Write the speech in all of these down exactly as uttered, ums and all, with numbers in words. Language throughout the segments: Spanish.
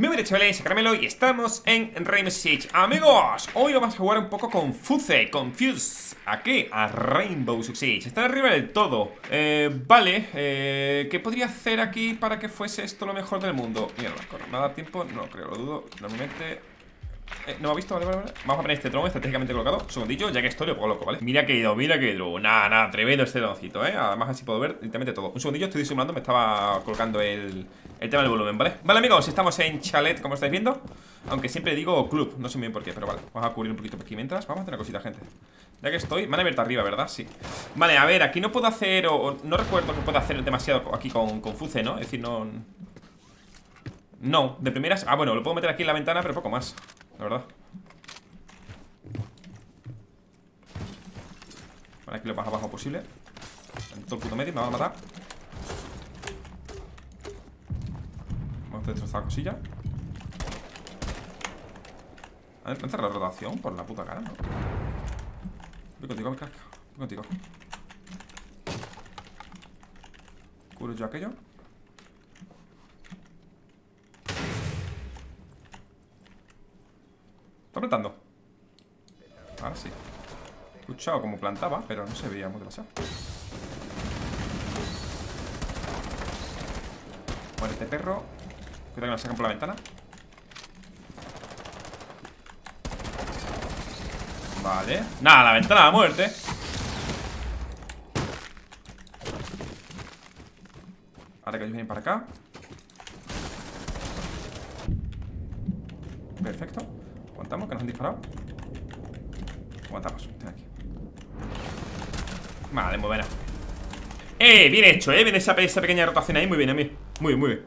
Mi nombre es Chavales, soy Caramelo y estamos en Rainbow Six Siege. Amigos, hoy vamos a jugar un poco con Fuse, con Fuse, aquí, a Rainbow Six Siege. Está arriba del todo. eh, Vale, eh, ¿qué podría hacer aquí para que fuese esto lo mejor del mundo? Mierda, no me da tiempo, no creo, lo dudo. Normalmente... Eh, no me ha visto, vale, vale, vale. Vamos a poner este dron estratégicamente colocado. Un segundillo, ya que estoy, lo pongo loco, ¿vale? Mira que dron, mira que dron. Nada, nada, tremendo este droncito, ¿eh? Además, así puedo ver literalmente todo. Un segundillo, estoy disimulando, me estaba colocando el, el tema del volumen, ¿vale? Vale, amigos, estamos en chalet, como estáis viendo. Aunque siempre digo club, no sé muy bien por qué, pero vale. Vamos a cubrir un poquito por aquí mientras. Vamos a hacer una cosita, gente. Ya que estoy, me han abierto arriba, ¿verdad? Sí. Vale, a ver, aquí no puedo hacer, o, o no recuerdo que pueda hacer demasiado aquí con, con Fuse, ¿no? Es decir, no. No, de primeras. Ah, bueno, lo puedo meter aquí en la ventana, pero poco más. La verdad. Vale, aquí lo más abajo posible. En todo el puto medio, me van a matar. Vamos a destrozar cosilla. A ver, lanzar la rotación por la puta cara, ¿no? Voy contigo, mi casca. Voy contigo. Cubro yo aquello. Está plantando. Ahora sí. He escuchado como plantaba, pero no se veía muy demasiado. Muere este perro. Cuidado que nos sacan por la ventana. Vale. Nada, la ventana a muerte. Ahora que ellos vienen para acá. Perfecto. Aguantamos, que nos han disparado. Aguantamos, ten aquí. Vale, muy buena. Eh, bien hecho, eh, bien esa, esa pequeña rotación ahí, muy bien, a mí. Muy bien, muy bien.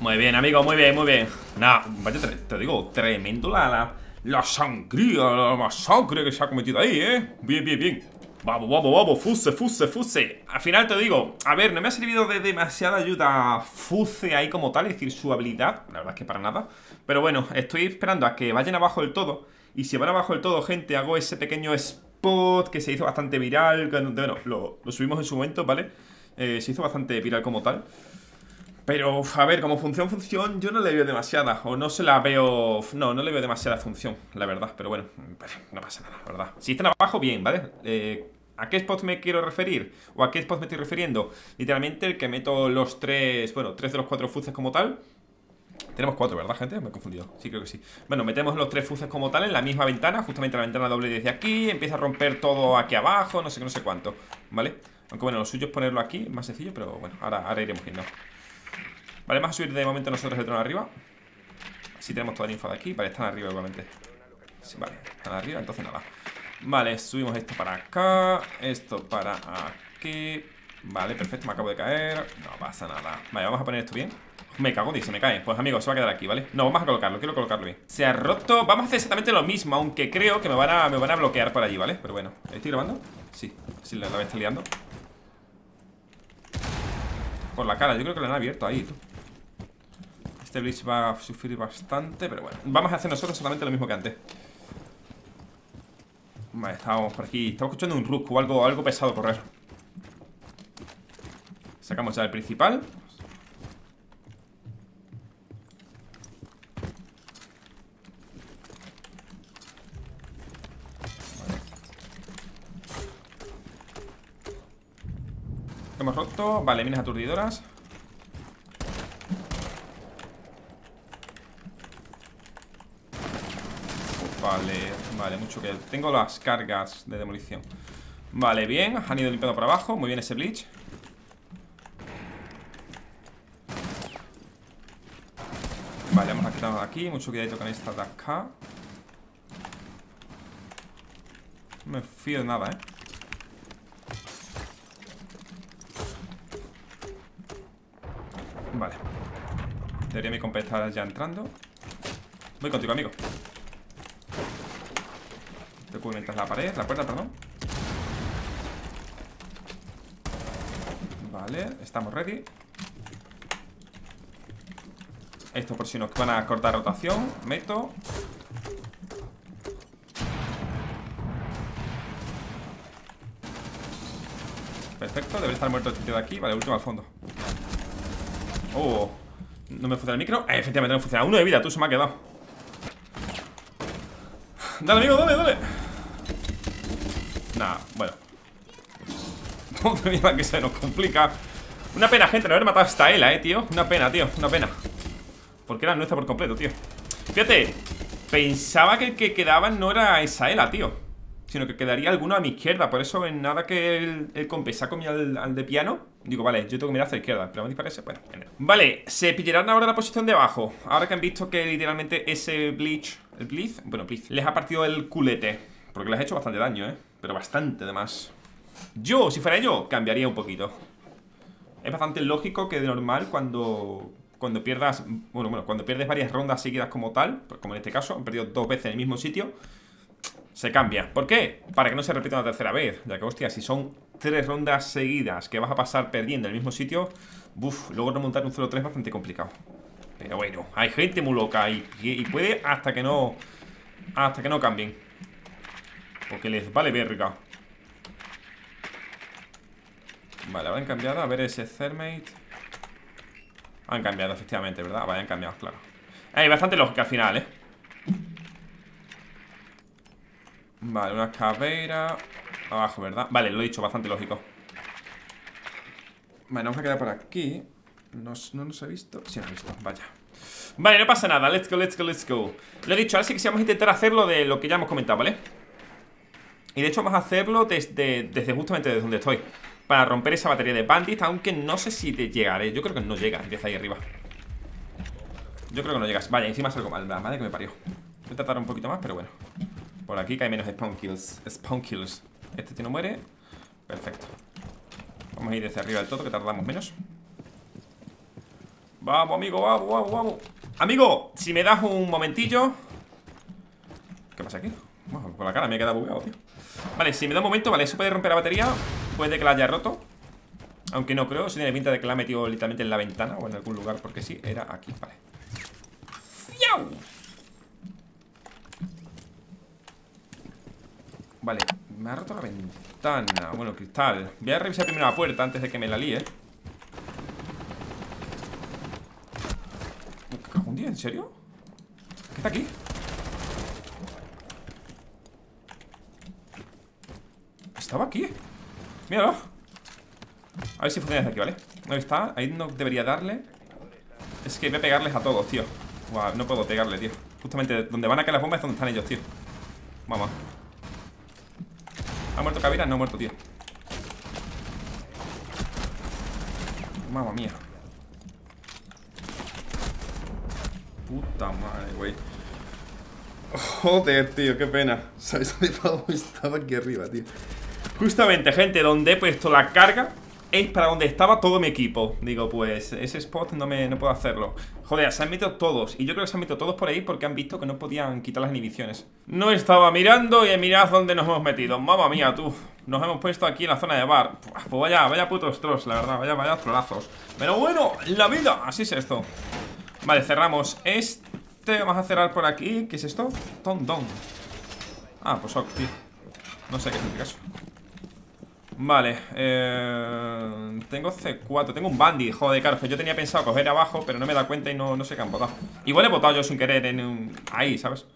Muy bien, amigo, muy bien, muy bien. Nah, vaya, te, te digo, tremendo la, la, la sangría, la masacre que se ha cometido ahí, eh. Bien, bien, bien. Vamos, vamos, vamos, Fuse, Fuse, Fuse. Al final te digo, a ver, no me ha servido de demasiada ayuda Fuse ahí como tal, es decir, su habilidad, la verdad es que para nada. Pero bueno, estoy esperando a que vayan abajo del todo. Y si van abajo del todo, gente, hago ese pequeño spot que se hizo bastante viral. Bueno, lo, lo subimos en su momento, ¿vale? Eh, se hizo bastante viral como tal. Pero, a ver, como función, función, yo no le veo demasiada. O no se la veo... No, no le veo demasiada función, la verdad. Pero bueno, no pasa nada, la verdad. Si están abajo, bien, ¿vale? Eh, ¿a qué spot me quiero referir? ¿O a qué spot me estoy refiriendo? Literalmente el que meto los tres... Bueno, tres de los cuatro fuses como tal. Tenemos cuatro, ¿verdad, gente? Me he confundido. Sí, creo que sí. Bueno, metemos los tres fuses como tal en la misma ventana. Justamente la ventana doble desde aquí. Empieza a romper todo aquí abajo. No sé qué, no sé cuánto, ¿vale? Aunque bueno, lo suyo es ponerlo aquí. Más sencillo, pero bueno. Ahora, ahora iremos viendo. Vale, vamos a subir de momento nosotros el dron arriba. Así tenemos toda la info de aquí. Vale, están arriba igualmente. Sí, vale, están arriba, entonces nada. Vale, subimos esto para acá. Esto para aquí. Vale, perfecto, me acabo de caer. No pasa nada. Vale, vamos a poner esto bien. Me cago, dice, me cae. Pues amigos, se va a quedar aquí, ¿vale? No, vamos a colocarlo, quiero colocarlo bien. Se ha roto, vamos a hacer exactamente lo mismo. Aunque creo que me van a, me van a bloquear por allí, ¿vale? Pero bueno, ¿estoy grabando? Sí, sí, la, la voy a estar liando. Por la cara, yo creo que lo han abierto ahí, tú. Este Blitz va a sufrir bastante, pero bueno. Vamos a hacer nosotros solamente lo mismo que antes. Vale, estábamos por aquí. Estaba escuchando un Rook o algo, algo pesado correr. Sacamos ya el principal. Vale. Hemos roto. Vale, minas aturdidoras. Vale, vale, mucho que... Tengo las cargas de demolición. Vale, bien, han ido limpiando por abajo. Muy bien ese Blitz. Vale, vamos a quitarnos de aquí. Mucho cuidadito con esta de acá. No me fío de nada, eh. Vale. Debería mi compa estar ya entrando. Voy contigo, amigo. Te cubre mientras la pared, la puerta, perdón. Vale, estamos ready. Esto por si nos van a cortar rotación. Meto. Perfecto, debe estar muerto el tío de aquí. Vale, último al fondo. Oh, No me funciona el micro. Eh, efectivamente no me funciona. Uno de vida, tú, se me ha quedado. Dale, amigo, dale, dale. Nada, bueno. Madre mía, que se nos complica. Una pena, gente, no haber matado hasta él, eh, tío. Una pena, tío, una pena. Porque era nuestra por completo, tío. Fíjate, pensaba que el que quedaba no era esa Ela, tío, sino que quedaría alguno a mi izquierda. Por eso en nada que el, el compensá con al, al de piano, digo, vale, yo tengo que mirar hacia la izquierda. Pero me parece, bueno, genial. Vale, se pillarán ahora la posición de abajo. Ahora que han visto que literalmente ese Blitz, el Blitz, bueno, Blitz, les ha partido el culete. Porque les ha hecho bastante daño, eh, pero bastante además. Yo, si fuera yo, cambiaría un poquito. Es bastante lógico que de normal cuando... Cuando pierdas, bueno, bueno, cuando pierdes varias rondas seguidas como tal, como en este caso, han perdido dos veces en el mismo sitio, se cambia. ¿Por qué? Para que no se repita una tercera vez. Ya que, hostia, si son tres rondas seguidas que vas a pasar perdiendo en el mismo sitio, uff, luego remontar un cero tres es bastante complicado. Pero bueno, hay gente muy loca y, y puede hasta que no, hasta que no cambien, porque les vale verga. Vale, habrán cambiado, a ver ese Thermate. Han cambiado, efectivamente, ¿verdad? Vale, han cambiado, claro. Hay bastante lógica al final, ¿eh? Vale, una Kavira abajo, ¿verdad? Vale, lo he dicho, bastante lógico. Vale, vamos a quedar por aquí. Nos, ¿No nos ha visto? Sí, nos ha visto, vaya. Vale, no pasa nada, let's go, let's go, let's go. Lo he dicho, ahora sí que sí vamos a intentar hacerlo de lo que ya hemos comentado, ¿vale? Y de hecho vamos a hacerlo desde, desde justamente desde donde estoy, para romper esa batería de bandits, aunque no sé si te llegaré. Yo creo que no llega desde ahí arriba. Yo creo que no llegas. Vaya, encima salgo mal. La madre que me parió. Voy a tratar un poquito más, pero bueno. Por aquí cae menos spawn kills. Spawn kills. Este tío no muere. Perfecto. Vamos a ir desde arriba del todo, que tardamos menos. Vamos, amigo, vamos, vamos, vamos. Amigo, si me das un momentillo. ¿Qué pasa aquí? Bueno, con la cara me he quedado bugueado, tío. Vale, si me da un momento, vale, eso puede romper la batería. Puede que la haya roto, aunque no creo. Si tiene pinta de que la ha metido literalmente en la ventana o en algún lugar, porque sí, era aquí, vale. ¡Fiau! Vale, me ha roto la ventana. Bueno, cristal. Voy a revisar primero la puerta antes de que me la líe. ¿Me cago un día? ¿En serio? ¿Qué está aquí? Estaba aquí. Míralo. A ver si funciona desde aquí, ¿vale? Ahí está, ahí no debería darle. Es que voy a pegarles a todos, tío. Buah, no puedo pegarle, tío. Justamente donde van a caer las bombas es donde están ellos, tío. Vamos. ¿Ha muerto Kavira? No ha muerto, tío. Mamma mía. Puta madre, güey. Joder, tío, qué pena. ¿Sabéis dónde estaba? Aquí arriba, tío. Justamente, gente, donde he puesto la carga es para donde estaba todo mi equipo. Digo, pues ese spot no me no puedo hacerlo. Joder, se han metido todos. Y yo creo que se han metido todos por ahí porque han visto que no podían quitar las inhibiciones. No estaba mirando y mirad dónde nos hemos metido. Mamma mía, tú. Nos hemos puesto aquí en la zona de bar. Pues vaya, vaya putos trolls, la verdad. Vaya, vaya trolazos. Pero bueno, la vida. Así es esto. Vale, cerramos este. Vamos a cerrar por aquí. ¿Qué es esto? Tondón. Ah, pues ok, tío. No sé qué significa eso. Vale, eh, tengo C cuatro, tengo un bandit, joder, claro, que yo tenía pensado coger abajo, pero no me he dado cuenta y no, no sé qué han botado. Igual he botado yo sin querer en un... ahí, ¿sabes?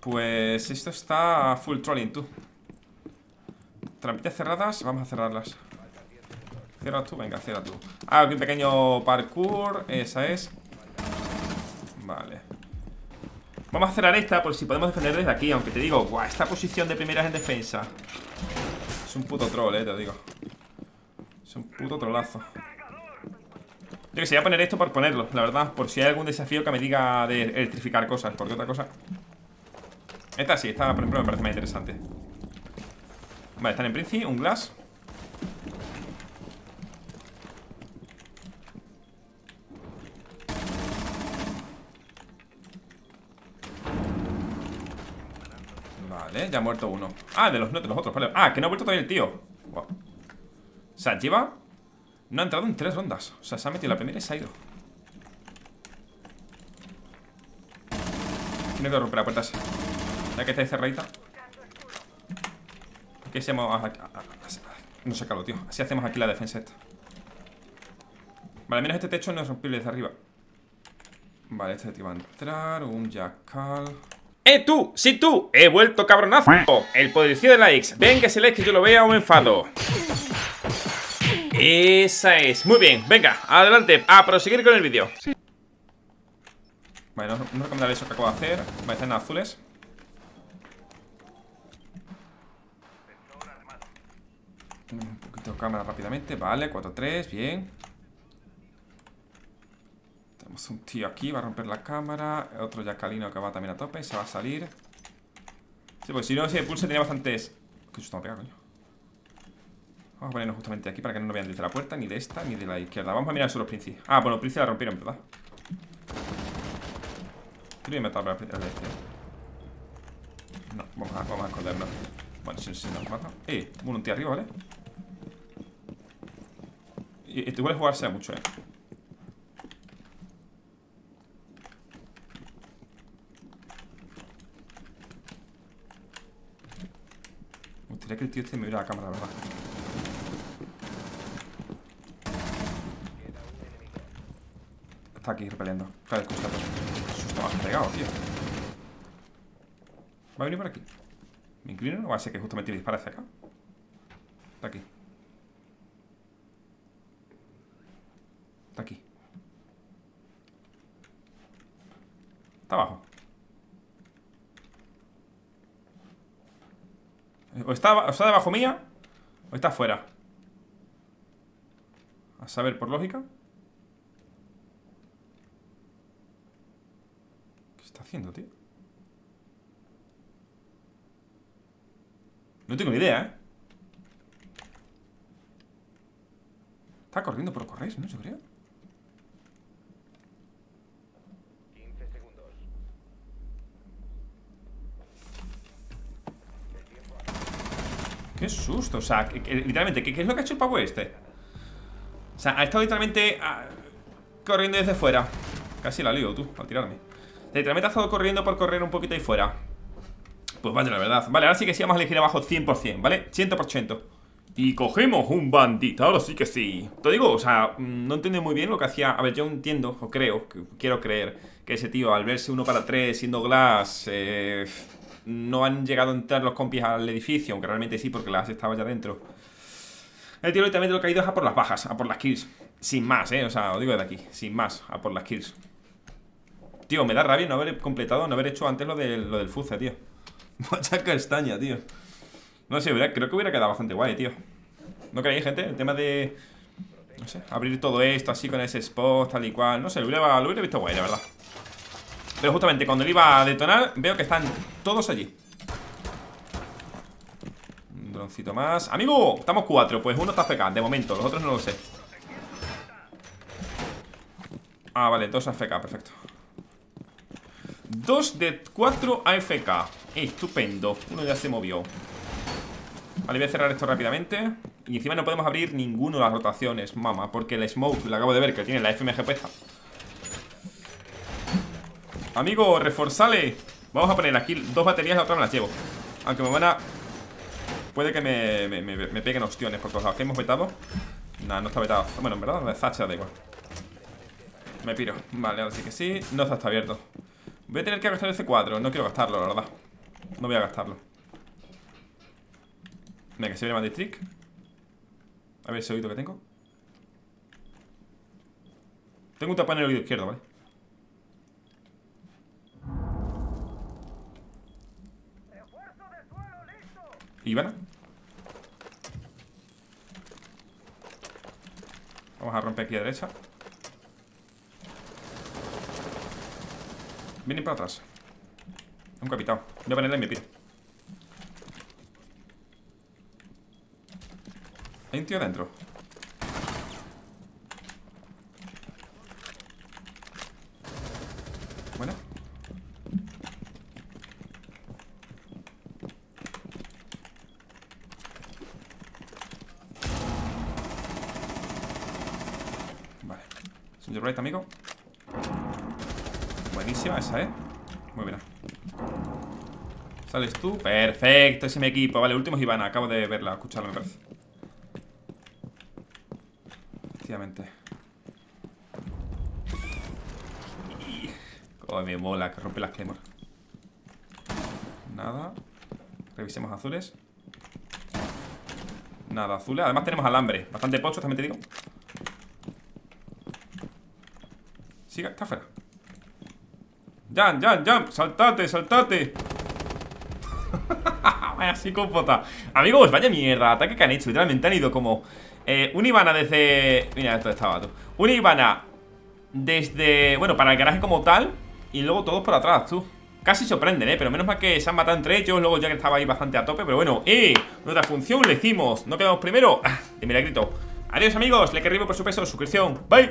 Pues esto está full trolling, tú. Trampitas cerradas, vamos a cerrarlas. Cierra tú, venga, cierra tú. Ah, aquí un pequeño parkour, esa es. Vale. Vamos a cerrar esta por si podemos defender desde aquí, aunque te digo, guau, esta posición de primeras en defensa. Es un puto troll, eh, te lo digo. Es un puto trolazo. Yo que sé, voy a poner esto por ponerlo, la verdad. Por si hay algún desafío que me diga de electrificar cosas, porque otra cosa. Esta sí, esta por ejemplo me parece más interesante. Vale, están en Princi, un glass. Vale, ya ha muerto uno. Ah, de los, no, de los otros, vale. Ah, que no ha vuelto todavía el tío. Wow. O sea, lleva... No ha entrado en tres rondas. O sea, se ha metido la primera y se ha ido. Tiene que romper la puerta esa. Ya que está cerradita. ¿Qué hacemos? No sé, Carlos, tío. Así hacemos aquí la defensa esta. Vale, al menos este techo no es rompible desde arriba. Vale, este tío va a entrar. Un Jackal. ¡Eh, tú! ¡Sí, tú! ¡He vuelto, cabronazo! El policía de likes. Ven que se like que yo lo vea o me enfado. Esa es. Muy bien, venga, adelante. A proseguir con el vídeo. Sí. Vale, no, no recomendaré eso que acabo de hacer. Vale, están azules. Un poquito de cámara rápidamente. Vale, cuatro tres, bien. Tenemos un tío aquí, va a romper la cámara. Otro Jackalino que va también a tope. Se va a salir. Sí, pues si no, si el pulse tenía bastantes. Qué susto me pega, coño. Vamos a ponernos justamente aquí para que no nos vean desde la puerta. Ni de esta, ni de la izquierda. Vamos a mirar solo los Prince. Ah, bueno, los Prince la rompieron, ¿verdad? Creo que me mataba la de la izquierda. No, vamos a, vamos a escondernos. Bueno, si, si nos mata. Eh, bueno, un tío arriba, ¿vale? Esto igual es jugarse a mucho, eh. Me gustaría que el tío este me viera la cámara, la verdad. Está aquí repeliendo. Claro, escucha. Susto más pegado, tío. Va a venir por aquí. Me inclino, no va a ser que justamente me dispara hacia acá. Está aquí. Está aquí. Está abajo. O está, o está debajo mía, o está afuera. A saber, por lógica. ¿Qué está haciendo, tío? No tengo ni idea, ¿eh? Está corriendo por correr, ¿no? Yo creo. quince segundos. Qué susto, o sea, que, que, literalmente, ¿qué, ¿qué es lo que ha hecho el pavo este? O sea, ha estado literalmente a, corriendo desde fuera. Casi la lío, tú, para tirarme. Literalmente ha estado corriendo por correr un poquito ahí fuera. Pues vale, la verdad. Vale, ahora sí que sí vamos a elegir abajo cien por cien, ¿vale? cien por ciento. Y cogemos un bandito, ahora sí que sí. Te digo, o sea, no entiendo muy bien lo que hacía. A ver, yo entiendo, o creo, que, quiero creer que ese tío al verse uno para tres siendo glass, eh, no han llegado a entrar los compis al edificio. Aunque realmente sí, porque glass estaba ya dentro. El tío literalmente lo que ha ido es a por las bajas, a por las kills. Sin más, eh, o sea, lo digo desde aquí. Sin más, a por las kills. Tío, me da rabia no haber completado, no haber hecho antes lo del, lo del Fuse, tío. Mucha castaña, tío. No sé, creo que hubiera quedado bastante guay, tío. ¿No creéis, gente? El tema de... No sé, abrir todo esto así con ese spot, tal y cual. No sé, lo hubiera, lo hubiera visto guay, la verdad. Pero justamente cuando él iba a detonar, veo que están todos allí. Un droncito más. ¡Amigo! Estamos cuatro, pues uno está A F K, de momento. Los otros no lo sé. Ah, vale, dos A F K, perfecto. Dos de cuatro A F K. Estupendo. Uno ya se movió. Vale, voy a cerrar esto rápidamente. Y encima no podemos abrir ninguno de las rotaciones, mamá. Porque el smoke, lo acabo de ver, que tiene la F M G puesta. Amigo, reforzale. Vamos a poner aquí dos baterías, la otra me las llevo. Aunque me van a... Puede que me, me, me, me peguen opciones por todos lados. ¿Qué hemos vetado? Nah, no está vetado. Bueno, en verdad, la Zacha da igual. Me piro. Vale, ahora sí que sí. No está abierto. Voy a tener que gastar el C cuatro. No quiero gastarlo, la verdad. No voy a gastarlo. Venga, que se viene más trick. A ver ese oído que tengo. Tengo un tapón en el oído izquierdo, ¿vale? Ivana. Vamos a romper aquí a la derecha. Vienen para atrás. Un capitado. Voy a ponerle en mi pie. Hay un tío adentro. Bueno. Vale. Señor Bright, amigo. Buenísima esa, eh. Muy bien. ¿Sales tú? Perfecto, ese es mi equipo. Vale, último es Ivana. Acabo de verla, escucharla, me parece. Efectivamente. Oh, me mola, que rompe las claymore. Nada. Revisemos azules. Nada, azules. Además tenemos alambre. Bastante pochos, también te digo. Siga, está fuera. ¡Jump, jump, jump! ¡Saltate, saltate! Vaya psicópata. Amigos, vaya mierda. Ataque que han hecho. Literalmente han ido como eh, un Ivana desde... Mira, esto estaba tú. Un Ivana desde... Bueno, para el garaje como tal. Y luego todos por atrás, tú. Casi sorprenden, eh, pero menos mal que se han matado entre ellos. Luego ya que estaba ahí bastante a tope, pero bueno. Eh, nuestra función le hicimos. No quedamos primero. De milagrito. Adiós, amigos. Like arriba por su peso, suscripción. Bye.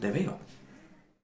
Te veo.